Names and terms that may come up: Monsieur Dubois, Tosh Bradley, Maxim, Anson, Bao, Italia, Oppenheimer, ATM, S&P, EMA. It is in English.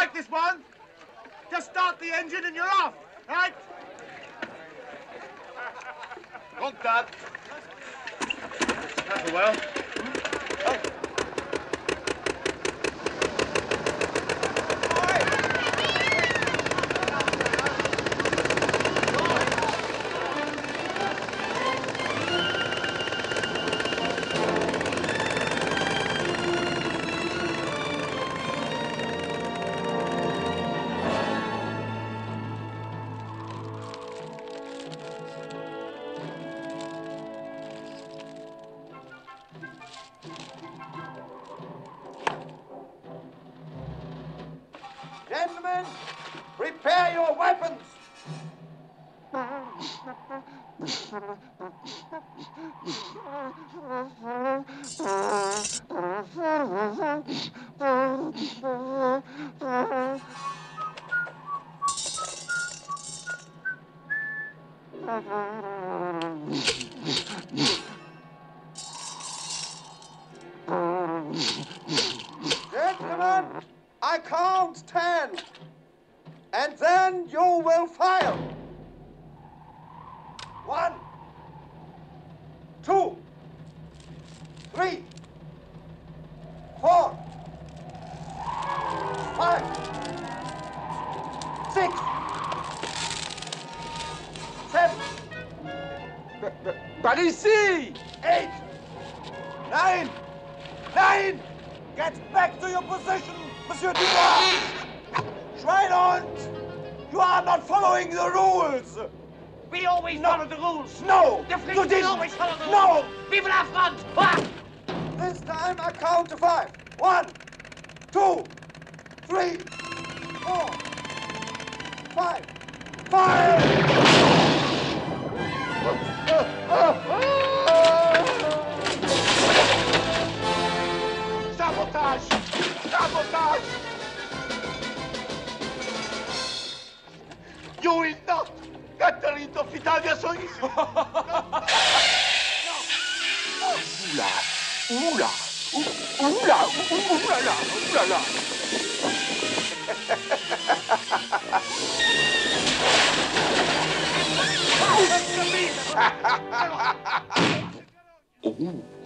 like this one. Just start the engine and you're off, right? Not bad. That's well. Oh. Gentlemen, prepare your weapons. Gentlemen, I count 10, and then you will fire. 1, 2, 3, 4, 5, 6, 7. But ici! 8, 9, 9! Get back to your position, Monsieur Dubois! Try not! You are not following the rules! We always follow the rules! No! The French will always follow the rules! No! Vive la France! Ah! This time I count to 5. 1, 2, 3, 4, 5. Fire! Sabotage! Sabotage! You will not get rid of Italia so easily! No. No. Oula! Oula! Oula! Oula! Oula! Oula! Oula!